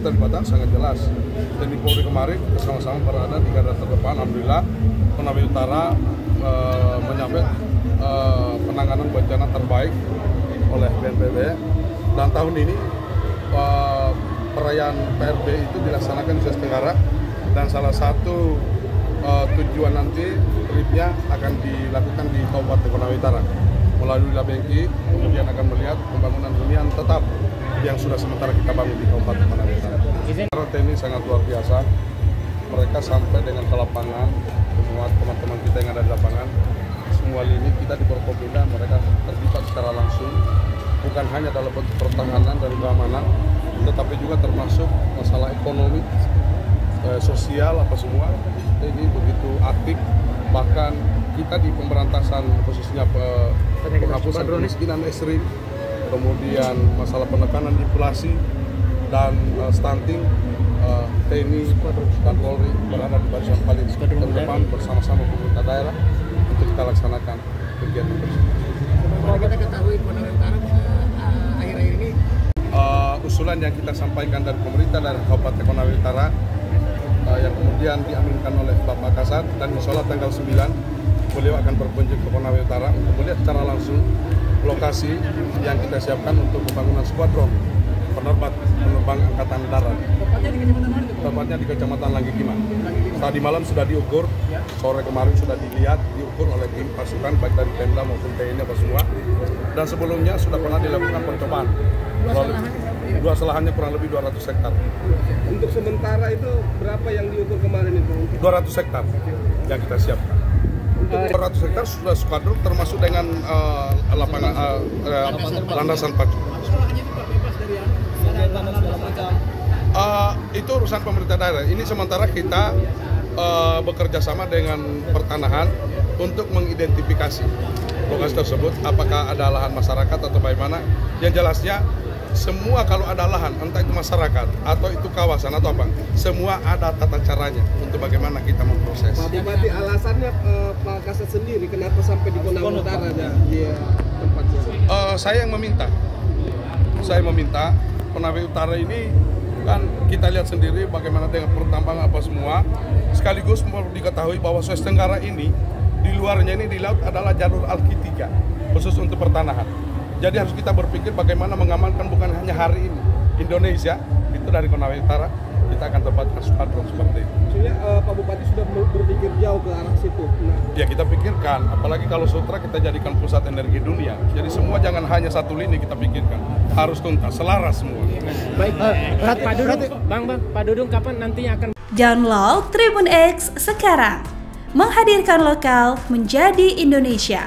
keterlibatan sangat jelas. TNI Polri kemarin bersama-sama berada di garda terdepan. Alhamdulillah Konawe Utara menyampaikan penanganan bencana terbaik oleh BNPB. Dan tahun ini perayaan PRB itu dilaksanakan di Sulawesi Tenggara, dan salah satu tujuan nanti tripnya akan dilakukan di Kabupaten Konawe Utara melalui Labengki, kemudian akan melihat pembangunan hunian tetap yang sudah sementara kita bangun di Kabupaten Konawe Utara. TNI sangat luar biasa, mereka sampai dengan ke lapangan, semua teman-teman kita yang ada di lapangan, semua lini kita di Forkominda mereka terlibat secara langsung, bukan hanya dalam bentuk pertahanan dan keamanan, tetapi juga termasuk masalah ekonomi, sosial, apa semua ini begitu aktif. Bahkan kita di pemberantasan khususnya penghapusan kemiskinan ekstrim, kemudian masalah penekanan inflasi dan stunting, TNI dan Polri berada di barisan paling terdepan bersama-sama pemerintah daerah untuk kita laksanakan kegiatan tersebut. Kita ketahui akhir-akhir ini usulan yang kita sampaikan dari pemerintah dan Kabupaten Konawe Utara yang kemudian diaminkan oleh Bapak Kasad, dan insya Allah tanggal 9 beliau akan berkunjung ke Konawe Utara untuk melihat secara langsung lokasi yang kita siapkan untuk pembangunan skuadron penerbang Angkatan Darat, tempatnya di Kecamatan Langkikima. Tadi malam sudah diukur, sore kemarin sudah dilihat, diukur oleh tim pasukan baik dari Pemda maupun TNI apa semua. Dan sebelumnya sudah pernah dilakukan percobaan. Luas lahannya kurang lebih 200 hektar. Untuk sementara itu berapa yang diukur kemarin itu? 200 hektar yang kita siapkan. Untuk 200 hektar sudah skuadron, termasuk dengan lapangan landasan pacu. Itu urusan pemerintah daerah. Ini sementara kita bekerja sama dengan pertanahan untuk mengidentifikasi lokasi tersebut, apakah ada lahan masyarakat atau bagaimana. Yang jelasnya semua kalau ada lahan, entah itu masyarakat atau itu kawasan atau apa, semua ada tata caranya untuk bagaimana kita memproses. Berarti alasannya Pak Kasad sendiri kenapa sampai di Konawe Utara dan dia tempatnya? Saya meminta Konawe Utara ini kan kita lihat sendiri bagaimana dengan pertambangan apa semua. Sekaligus perlu diketahui bahwa Sulawesi Tenggara ini di luarnya ini di laut adalah jalur Alkitika khusus untuk pertanahan. Jadi harus kita berpikir bagaimana mengamankan bukan hanya hari ini. Indonesia itu dari Konawe Utara kita akan tempatkan skuadron seperti itu. Maksudnya Pak Bupati sudah berpikir jauh ke arah situ. Ya kita pikirkan, apalagi kalau Sutra kita jadikan pusat energi dunia. Jadi semua jangan hanya satu lini kita pikirkan, harus tuntas, selaras semua. Baik, Pak Dudung, Pak Dudung kapan nantinya akan? Download Tribun X sekarang, menghadirkan lokal menjadi Indonesia.